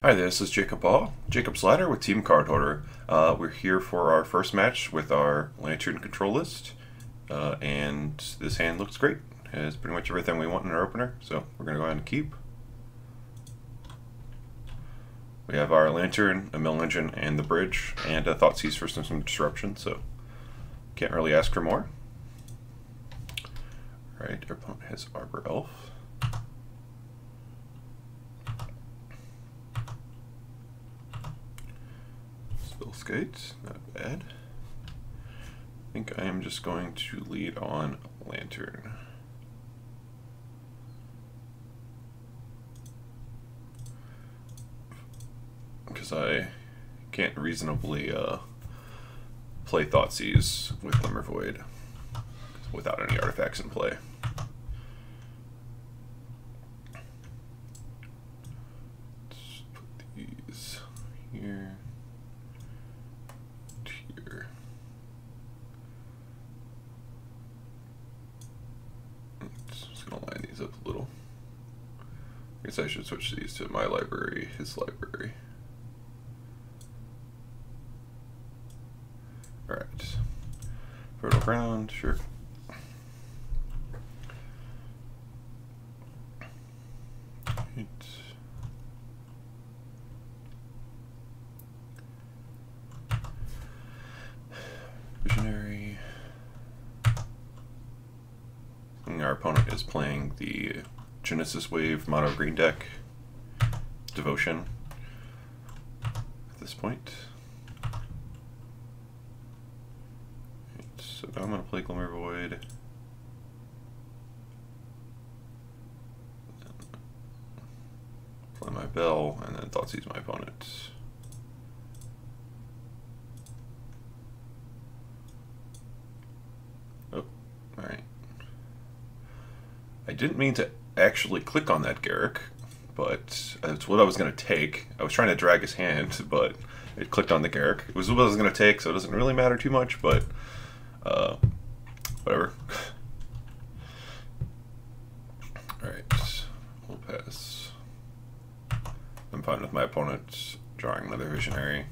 Hi there, this is Jacob Paul, Jacob's Ladder with Team Cardholder. We're here for our first match with our Lantern Control List, and this hand looks great. It has pretty much everything we want in our opener, so we're going to go ahead and keep. We have our Lantern, a Mill Engine, and the Bridge, and a Thoughtseize for some disruption, so can't really ask for more. Alright, our opponent has Arbor Elf. Spellskite, not bad. I think I am just going to lead on Lantern. Because I can't reasonably play Thoughtseize with Glimmer Void without any artifacts in play. Let's put these here. Up a little. I guess I should switch these to my library, his library. Alright. Fertile Ground, sure. Right. Visionary. Our opponent is playing the Genesis Wave mono green deck, Devotion, at this point. And so I'm going to play Glimmer Void. Play my Bell, and then Thoughtseize my opponent. Oh, alright. I didn't mean to actually click on that Garruk, but it's what I was going to take. I was trying to drag his hand, but it clicked on the Garruk. It was what I was going to take, so it doesn't really matter too much, but whatever. Alright, we'll pass. I'm fine with my opponent drawing another Visionary.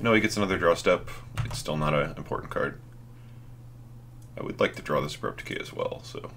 No, he gets another draw step. It's still not an important card. I would like to draw this for up decay as well, so...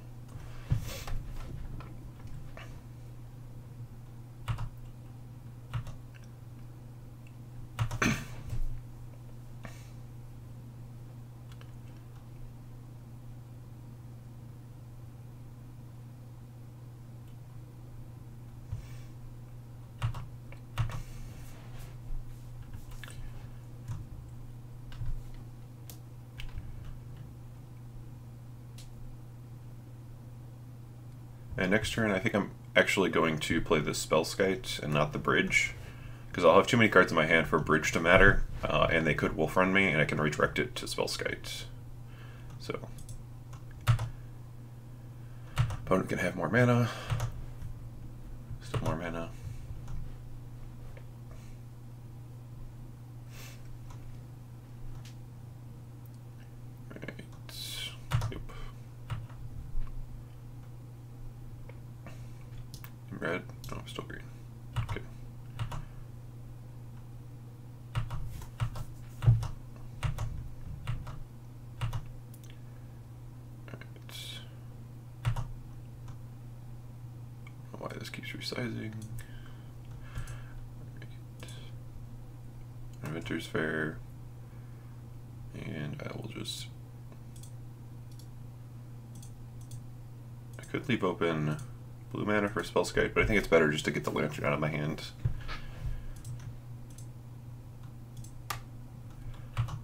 And next turn, I think I'm actually going to play the Spellskite and not the Bridge, because I'll have too many cards in my hand for Bridge to matter, and they could Wolf Run me, and I can redirect it to Spellskite. So, opponent can have more mana, still more mana. Red? No, I'm still green. Okay. Alright. I don't know why this keeps resizing. Alright. Inventor's Fair. And I will just... I could leave open... blue mana for Spellskite, but I think it's better just to get the Lantern out of my hand. I'll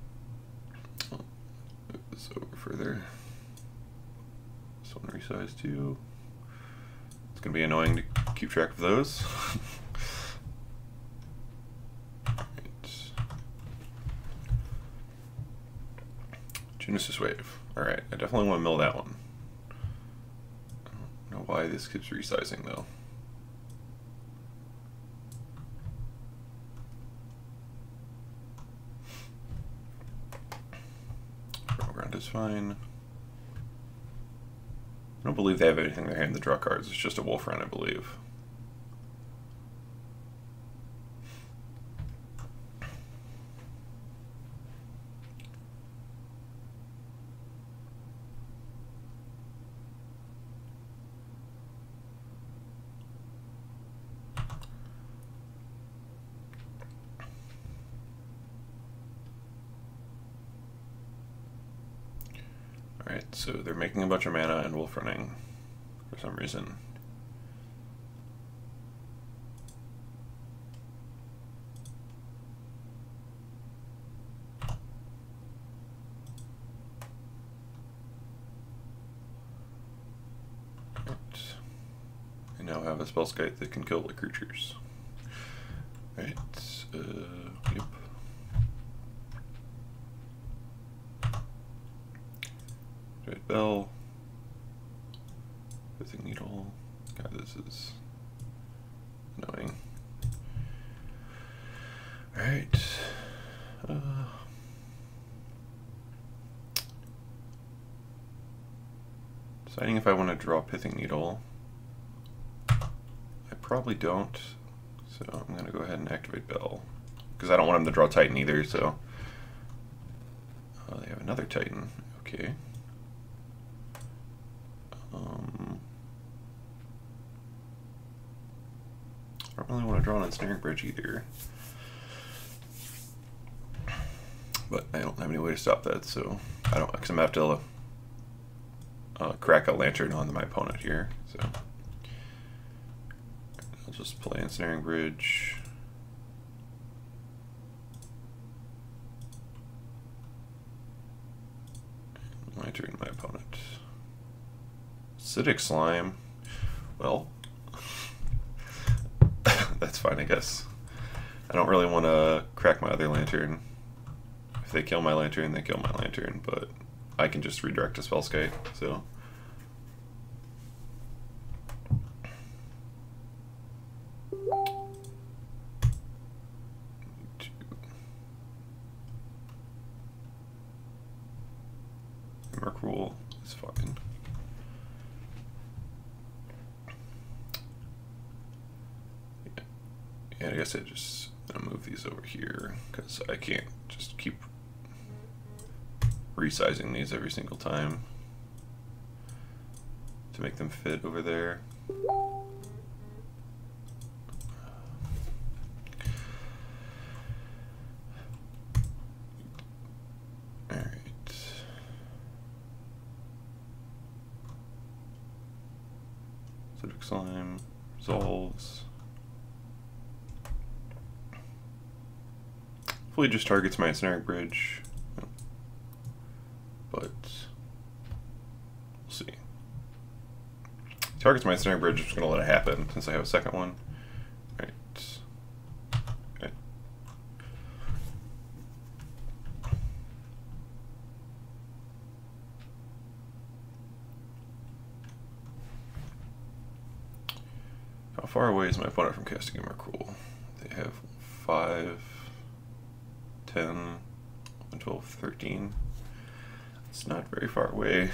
move this over further. This one resized too. It's going to be annoying to keep track of those. Alright. Genesis Wave. Alright, I definitely want to mill that one. Why this keeps resizing though. Ground is fine. I don't believe they have anything in their hand to draw cards, it's just a Wolf Run, I believe. So they're making a bunch of mana and wolf running for some reason. Now have a Spellskite that can kill the creatures. Right, yep. Right, Bell. Pithing Needle. God, this is annoying. Alright. Deciding if I want to draw Pithing Needle. Probably don't, so I'm going to go ahead and activate Bell, because I don't want him to draw Titan either, so... they have another Titan, okay. I don't really want to draw an Ensnaring Bridge either. But I don't have any way to stop that, so... I don't, because I'm going to have to crack a Lantern onto my opponent here, so... I'll just play Ensnaring Bridge. My turn, my opponent. Acidic Slime. Well, that's fine, I guess. I don't really want to crack my other Lantern. If they kill my Lantern, they kill my Lantern, but I can just redirect to Spellskite, so... Emrakul is fine. Yeah. And I guess I just move these over here because I can't just keep resizing these every single time to make them fit over there. Slime resolves. Hopefully, it just targets my Ensnaring Bridge. But we'll see. Targets my Ensnaring Bridge, I'm just gonna let it happen since I have a second one. Alright. Okay. How far away is my opponent from casting Emrakul? They have 5, 10, 12, 13. It's not very far away.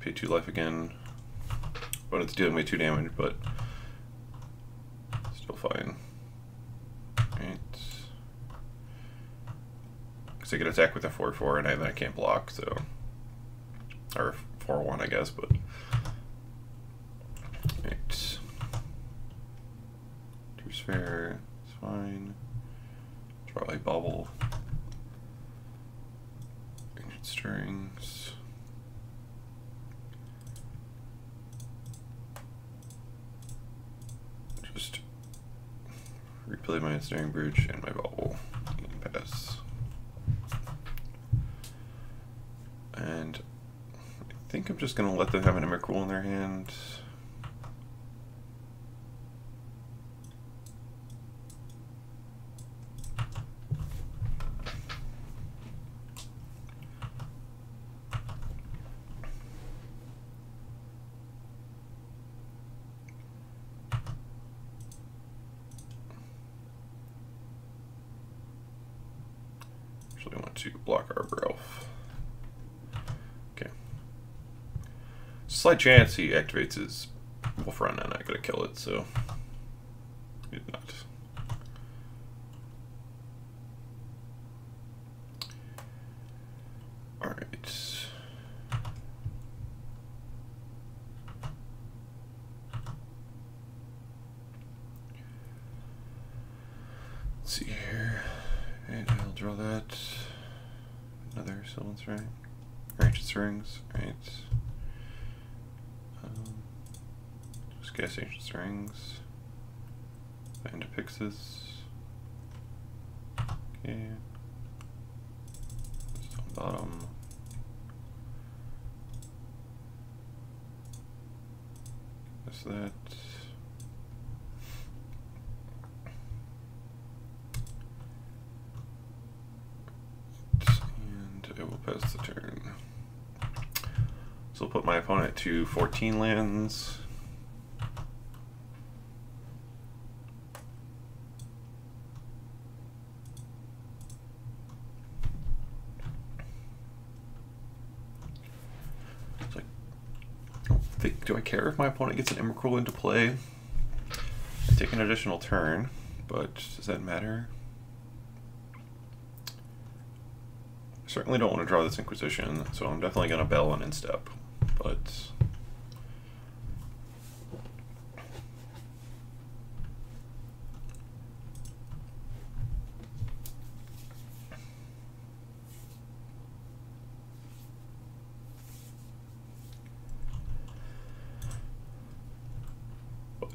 Pay 2 life again. But it's doing me 2 damage, but still fine. Right. Because I can attack with a 4-4 and I can't block, so. Or 4-1, I guess, but. Right. 2 sphere, it's fine. Draw a bauble. Ancient Strings. Replay my Ensnaring Bridge and my Bauble. And pass. And I think I'm just going to let them have an Emrakul in their hand. I want to block Arbor Elf. slight chance he activates his Wolf Run, and I'm not going to kill it, so he did not. Alright. Let's see here. And I'll draw that. Another Silence Ring. Ratchet's Rings. Right. Just guess Ancient Strings. Find a Pyxis. Okay. Just on bottom. Guess that. And it will pass the turn. So I'll put my opponent to 14 lands. Do I care if my opponent gets an Emrakul into play? I take an additional turn, but does that matter? I certainly don't want to draw this Inquisition, so I'm definitely going to bell on instep, but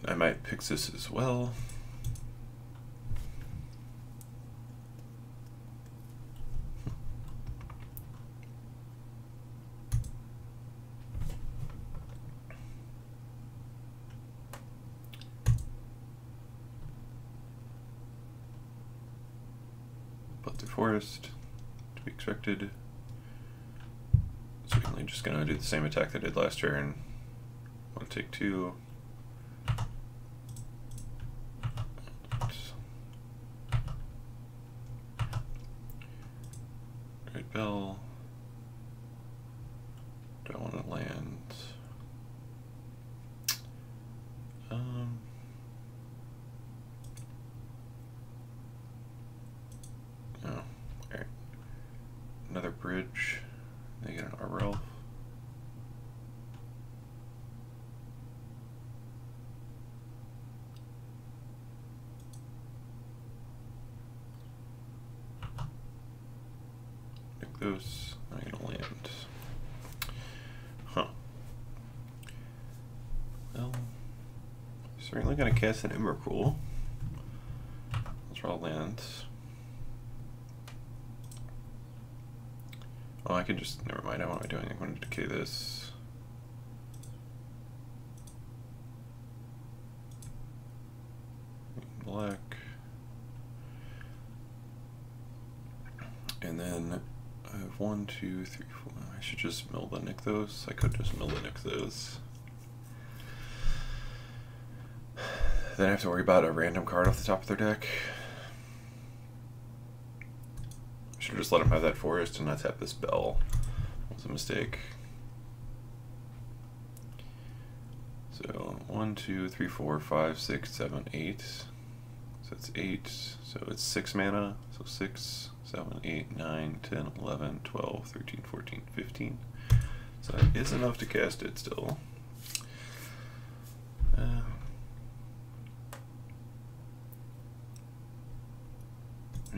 I might pick this as well. But the forest, to be expected. Certainly just gonna do the same attack that I did last turn. I'll take two. Bell. Do I want to land? No. All right. Another bridge. They get an Arbor Elf. Those, I'm gonna land. Huh. Well, certainly gonna cast an Emrakul. I'll draw lands. Oh, I can just, never mind, what am I doing? I'm gonna decay this. Black. And then I have 1, 2, 3, 4. I should just mill the Nykthos. I could just mill the Nykthos. Then I have to worry about a random card off the top of their deck. I should just let them have that forest and not tap this bell. That was a mistake. So 1, 2, 3, 4, 5, 6, 7, 8. So it's 8. So it's 6 mana. So 6. 7, 8, 9, 10, 11, 12, 13, 14, 15. So that is enough to cast it still. And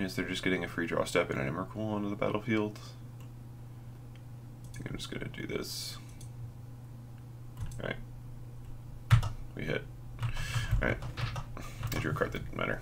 yes, they're just getting a free draw step and an Emrakul onto the battlefield. I think I'm just going to do this. Alright. We hit. Alright. I drew a card that didn't matter.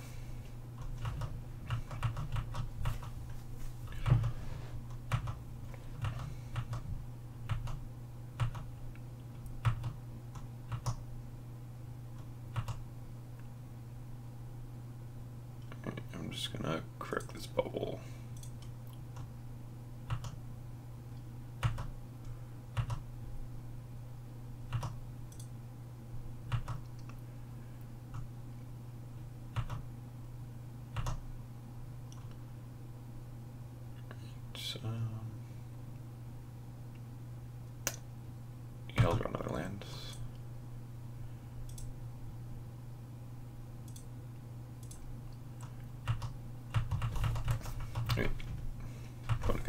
Yeah, I'll draw another land.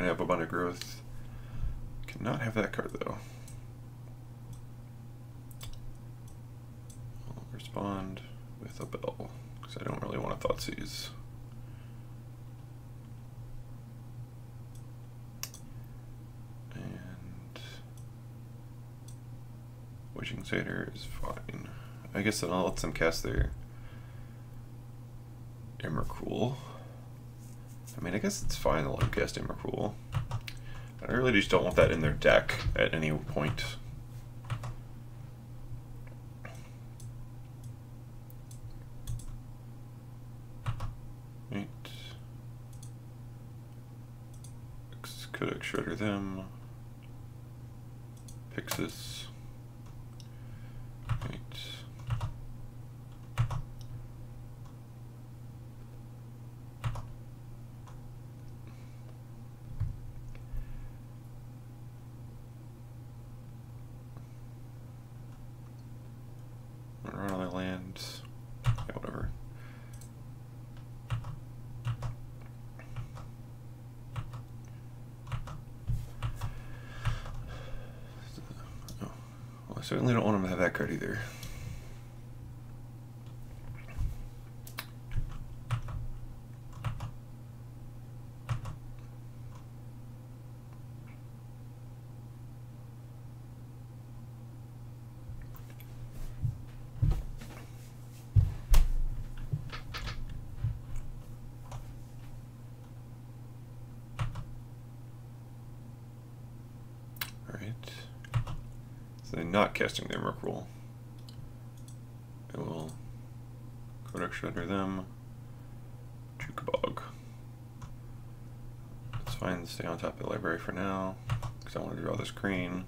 can have Abundant Growth. Cannot have that card though. I'll respond with a bell because I don't really want to Thoughtseize. And Wishing Satyr is fine. I guess then I'll let them cast their Emrakul. I mean, I guess it's fine to let them cast Emrakul. I really just don't want that in their deck at any point. Right. Could Shredder them. Pyxis. Right. Certainly don't want him to have that card either. Not casting the Emrakul. I will Garruk Shredder them. Chukabog. It's fine to stay on top of the library for now, because I want to draw this green.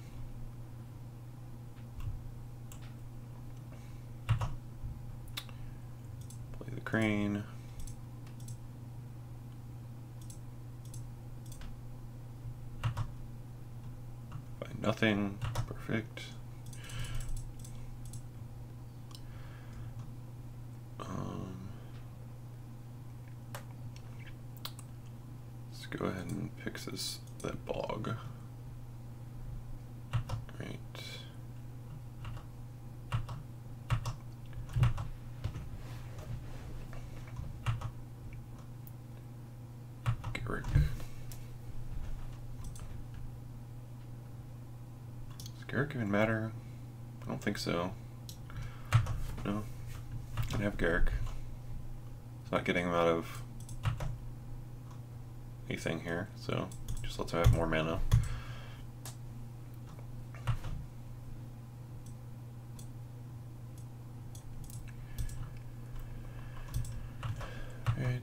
Play the green. Find nothing. Perfect. Go ahead and Pyxis that bog. Right. Garruk. Does Garruk even matter? I don't think so. No. I have Garruk. It's not getting him out of thing here, so just let's have more mana. Right.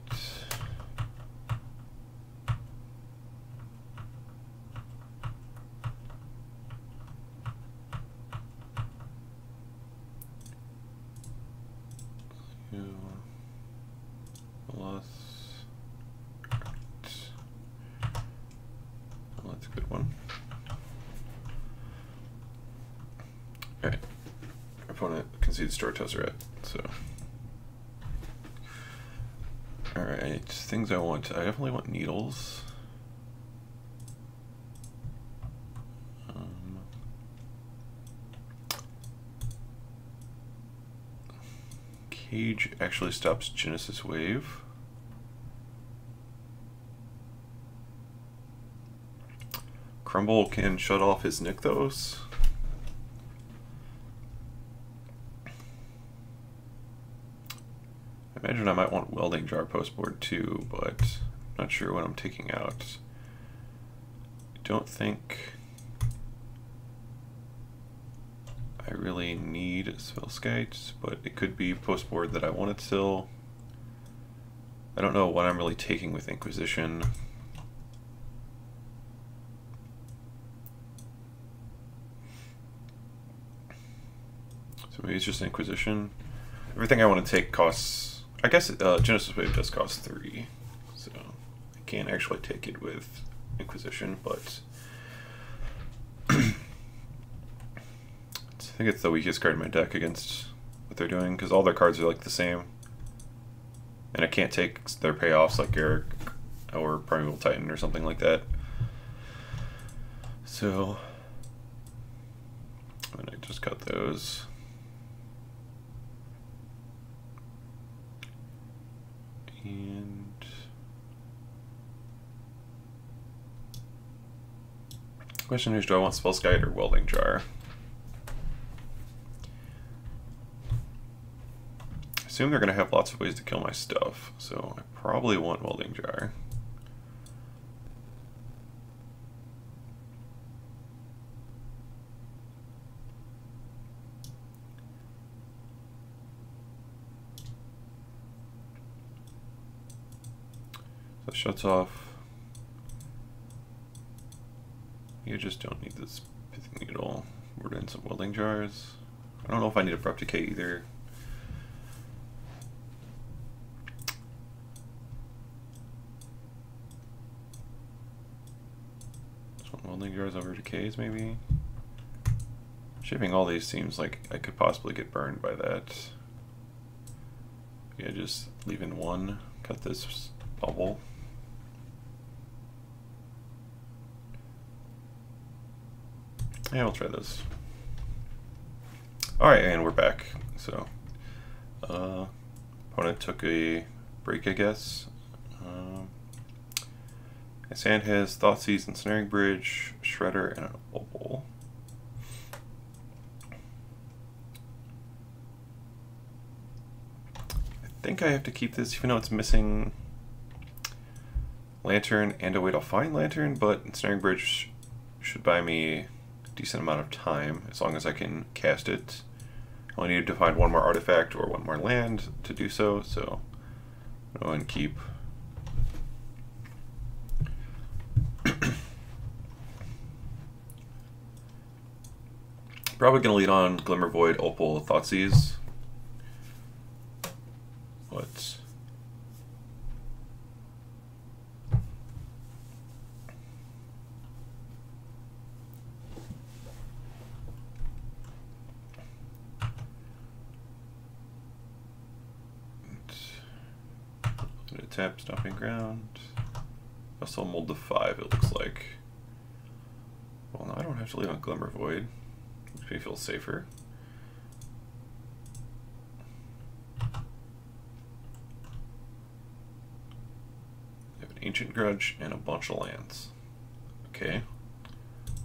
Store Tezzeret, so. Alright, things I want. I definitely want needles. Cage actually stops Genesis Wave. Crumble can shut off his Nykthos. I might want Welding Jar postboard too, but I'm not sure what I'm taking out. I don't think I really need Spellskite, but it could be postboard that I want it still. I don't know what I'm really taking with Inquisition. So maybe it's just Inquisition. Everything I want to take costs. I guess Genesis Wave does cost 3, so I can't actually take it with Inquisition, but I think it's the weakest card in my deck against what they're doing, because all their cards are like the same, and I can't take their payoffs like Garruk or Primeval Titan or something like that. So I just got those. And the question is, do I want Spellskite or Welding Jar? I assume they're going to have lots of ways to kill my stuff, so I probably want Welding Jar. So it shuts off. You just don't need this Pithing Needle. We're doing some Welding Jars. I don't know if I need a Prep Decay either. Just want Welding Jars over Decays maybe. Shipping all these seems like I could possibly get burned by that. Yeah, just leave in one, cut this bubble. Yeah, we'll try this. Alright, and we're back. So, opponent took a break, I guess. His hand has Thoughtseize, Ensnaring Bridge, Shredder, and an Opal. I think I have to keep this, even though it's missing Lantern and a way to find Lantern, but Ensnaring Bridge should buy me decent amount of time as long as I can cast it. I only need to find one more artifact or one more land to do so, so go and keep. Probably gonna lead on Glimmer Void, Opal, Thoughtseize. But tap Stomping Ground. I'll still mold to 5, it looks like. Well, no, I don't have to leave on Glimmer Void. Makes me feel safer. I have an Ancient Grudge and a bunch of lands. Okay.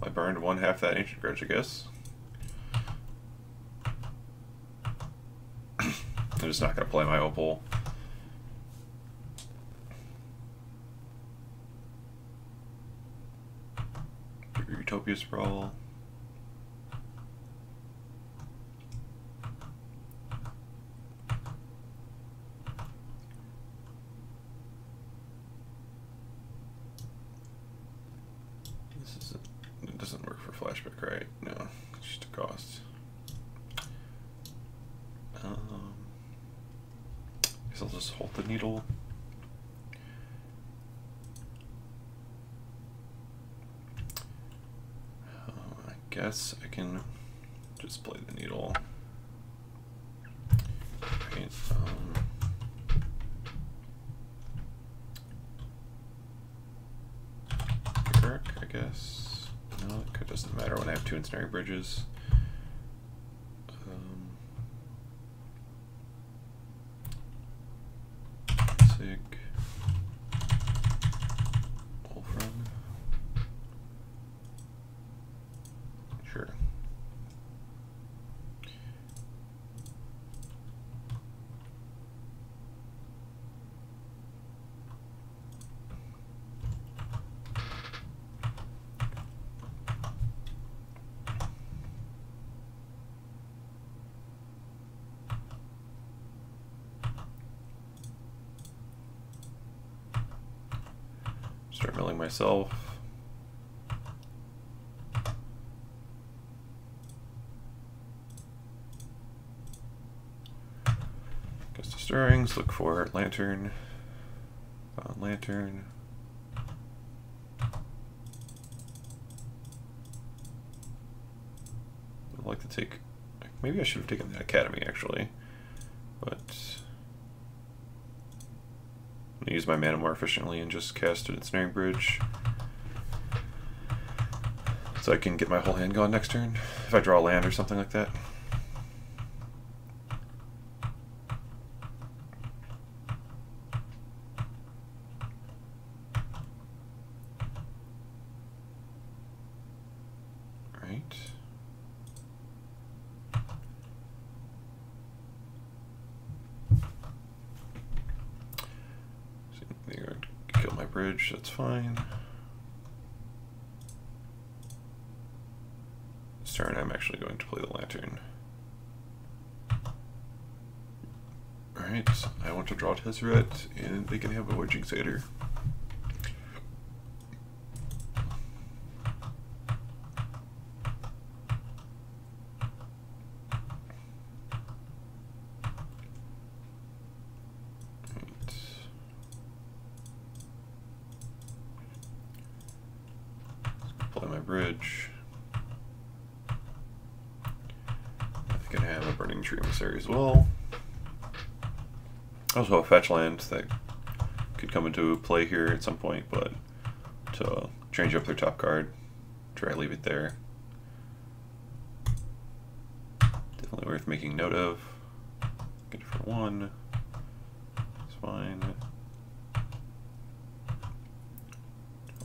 I burned one half that Ancient Grudge, I guess. I'm just not going to play my Opal. Utopia Sprawl. This is a, it doesn't work for flashback, right? No, it's just a cost. I guess I'll just hold the needle. Guess I can just play the needle. Right, Garruk, I guess. No, it doesn't matter when I have 2 Ensnaring Bridges. Sig. Wolf Run. Start milling myself. Goes to Stirrings, look for Lantern. Found Lantern. I'd like to take, maybe I should have taken the Academy actually, but use my mana more efficiently and just cast an Ensnaring Bridge. So I can get my whole hand gone next turn, if I draw a land or something like that. That's fine. This turn I'm actually going to play the lantern. Alright, I want to draw Tezzeret, and they can have a Witching Seder. As well. Also a fetch land that could come into play here at some point, but to change up their top card, try to leave it there. Definitely worth making note of. Good for one. It's fine.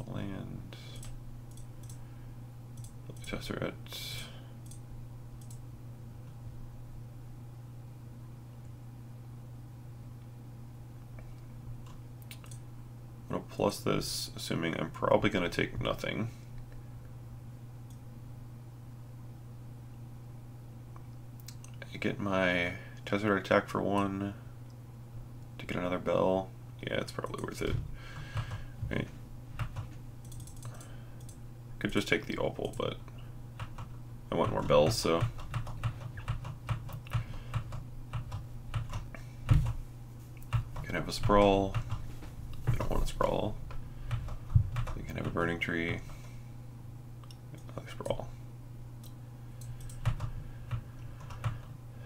Land. Tezzeret. Plus this, assuming I'm probably going to take nothing. I get my Tezzeret attack for one to get another bell. Yeah, it's probably worth it. Right. Could just take the opal, but I want more bells, so. Can have a sprawl. Sprawl. You can have a burning tree. Another sprawl.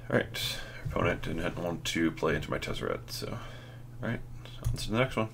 Alright, opponent didn't want to play into my Tezzeret, so. Alright, on to the next one.